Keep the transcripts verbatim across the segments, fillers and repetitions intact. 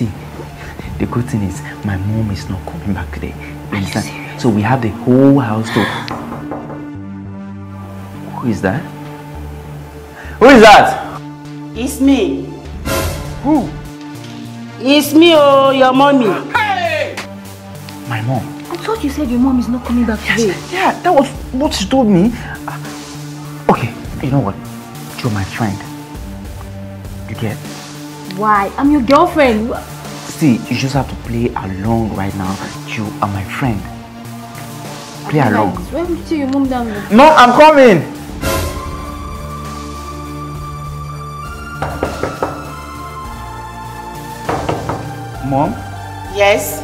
See, the good thing is my mom is not coming back today. Are you serious? So we have the whole house to... Who is that? Who is that? It's me. Who? It's me, oh, your mommy. Hey! My mom. I thought you said your mom is not coming back yes, today. Yeah, that was what she told me. Uh, okay, you know what? You're my friend. You get? Why? I'm your girlfriend. See, you just have to play along right now. You are my friend. Play okay, along. Why don't you tell your mom down there? No, I'm coming. Mom? Yes?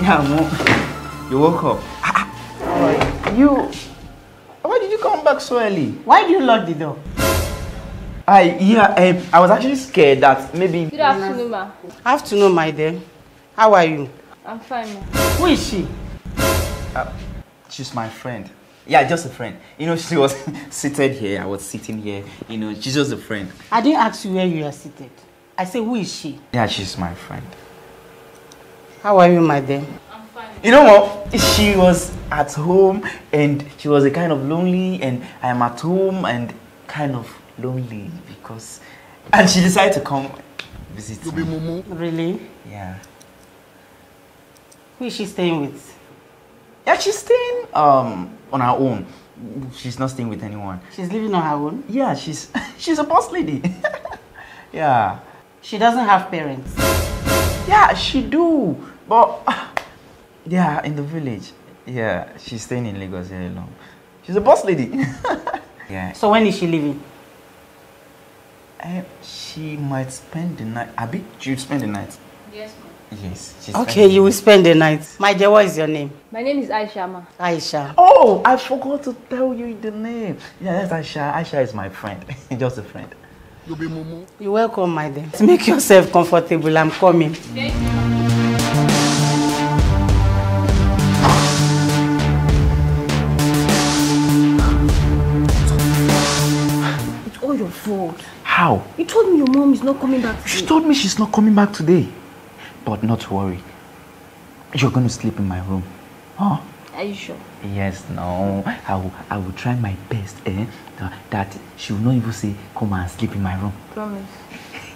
Yeah, Mom. You woke up. Oh, you... Why did you come back so early? Why did you lock the door? I... Yeah, I, I was actually scared that maybe... Good afternoon, ma. Afternoon, my dear. How are you? I'm fine, ma. Who is she? Uh, she's my friend. Yeah, just a friend. You know, she was seated here. I was sitting here. You know, she's just a friend. I didn't ask you where you are seated. I said, who is she? Yeah, she's my friend. How are you, my dear? I'm fine. You know what? She was at home and she was a kind of lonely, and I am at home and kind of lonely because... And she decided to come visit me. Really? Yeah. Who is she staying with? Yeah, she's staying um, on her own. She's not staying with anyone. She's living on her own? Yeah, she's she's a boss lady. Yeah. She doesn't have parents? Yeah, she do. But, yeah, in the village. Yeah, she's staying in Lagos here alone. She's a boss lady. Yeah. So when is she leaving? Um, she might spend the night. Abi, she'll spend the night. Yes, ma'am. Yes. She's okay, you will spend the night. My dear, what is your name? My name is Aisha, ma. Aisha. Oh, I forgot to tell you the name. Yeah, that's Aisha. Aisha is my friend. Just a friend. You'll be Mumu. You're welcome, my dear. Make yourself comfortable. I'm coming. Thank you. It's all your fault. How? You told me your mom is not coming back today. She told me she's not coming back today. But not to worry, you're going to sleep in my room. Huh? Are you sure? Yes, no. I will, I will try my best, eh? That she will not even say, come and sleep in my room. Promise.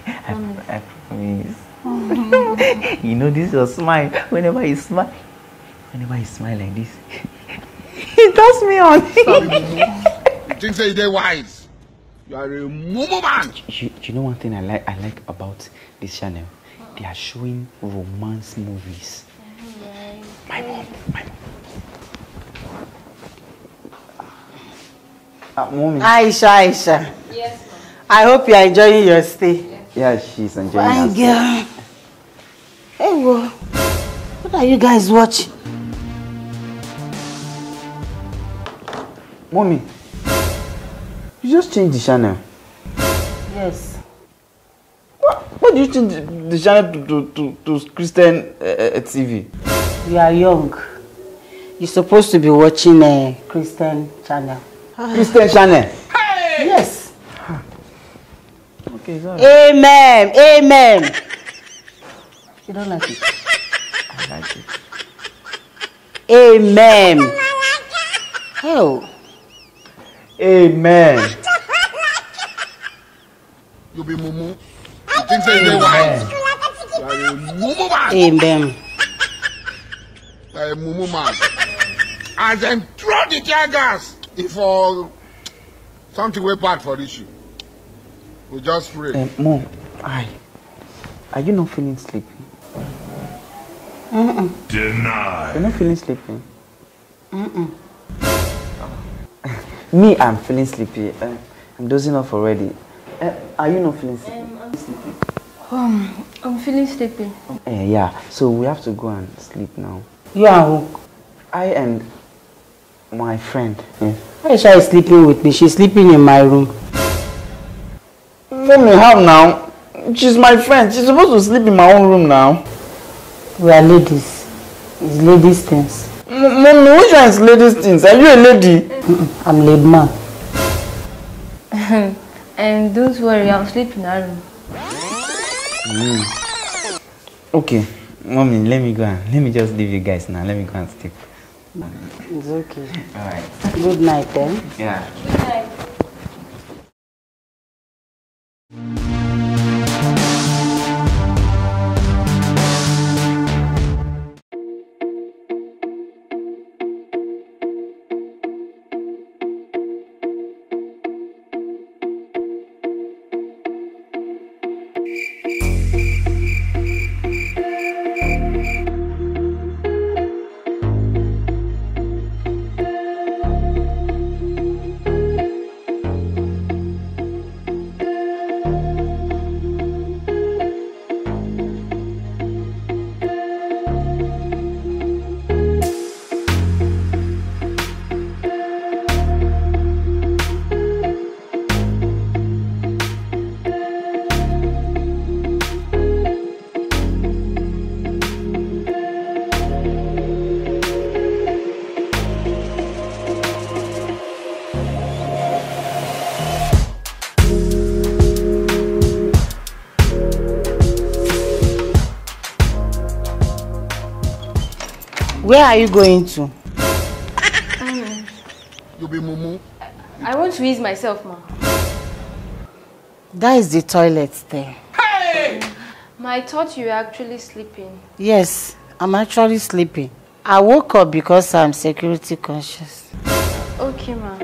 I promise. I promise. Oh. You know this, your smile. Whenever you smile, whenever you smile like this, it does me on. Sorry, things are they wise. You are a mumu man. You, you know one thing I like, I like about this channel? They are showing romance movies. Right. My mom, my mom. Uh, mommy. Aisha, Aisha. Yes, ma'am. I hope you are enjoying your stay. Yes. Yeah, she's enjoying my her girl. Stay. Hey, whoa. What are you guys watching? Mommy, you just changed the channel. Yes. What do you change the channel to, to, to, to Christian uh, T V? You are young. You're supposed to be watching a Christian channel. Christian channel? Hey! Yes. Okay, sorry. Amen. Amen. You don't like it? I like it. Amen. Oh. Amen. You'll be mumu. Amen. And then throw the tear gas if all something way bad for issue. We just pray. Um, Mom, I are you not feeling sleepy? Mm-mm. Deny. You're not feeling sleepy. Mm-mm. Me, I'm feeling sleepy. Uh, I'm dozing off already. Uh, are you not feeling sleepy? Um, I'm sleepy. Um, I'm feeling sleepy. Uh, yeah, so we have to go and sleep now. Yeah, I and my friend. Yeah. Aisha is sleeping with me. She's sleeping in my room. Let me help now. She's my friend. She's supposed to sleep in my own room now. We are ladies. It's ladies things. Mommy, which one is ladies things? Are you a lady? Mm-mm, I'm a lady man. And don't worry, I'll sleep in our room. Mm. Okay, mommy, let me go. Let me just leave you guys now. Let me go and sleep. It's okay. All right. Good night, then. Eh? Yeah. Good night. Where are you going to? Um, You'll be mumu. I want to ease myself, ma. That is the toilet there. Hey! Um, I thought you were actually sleeping. Yes, I'm actually sleeping. I woke up because I'm security conscious. Okay, ma.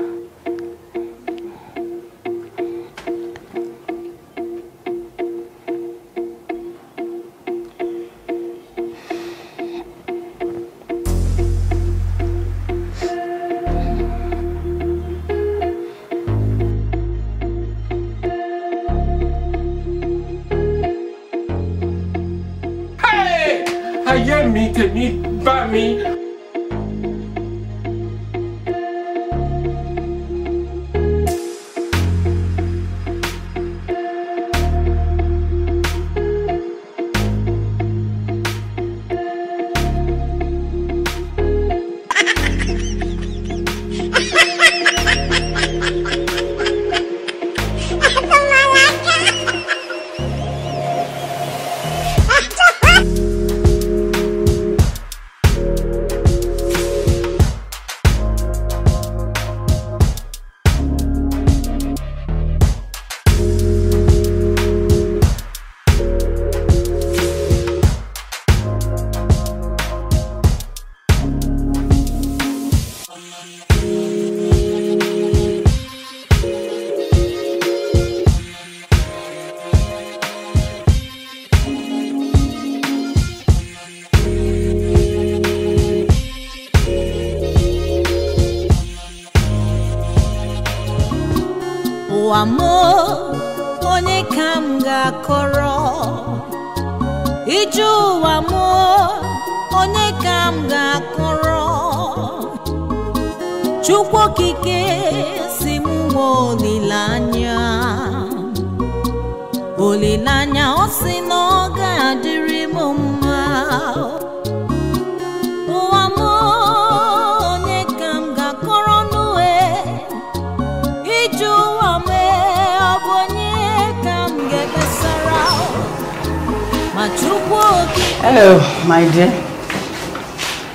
Hello, my dear.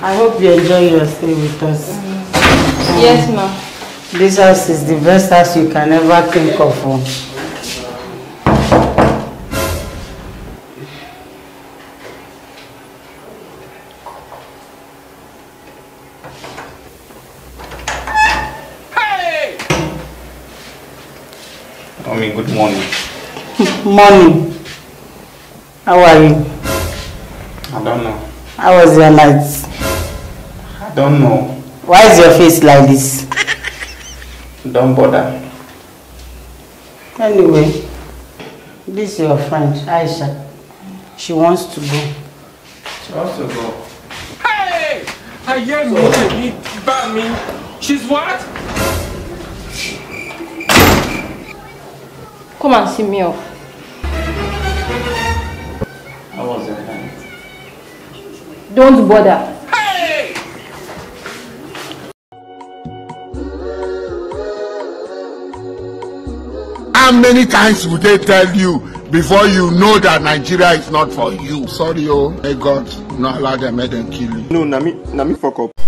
I hope you enjoy your stay with us. Um, yes, ma'am. This house is the best house you can ever think of. Hey! I mean, good morning. Morning. How are you? I don't know. How was your night? I don't know. Why is your face like this? Don't bother. Anyway, this is your friend, Aisha. She wants to go. She wants to go. Hey! I hear me about me. She's what? Come and see me off. How was your night? Don't bother. How many times would they tell you before you know that Nigeria is not for you? Sorry, oh, may God not allow them, let them kill you. No, na me, na me fuck up.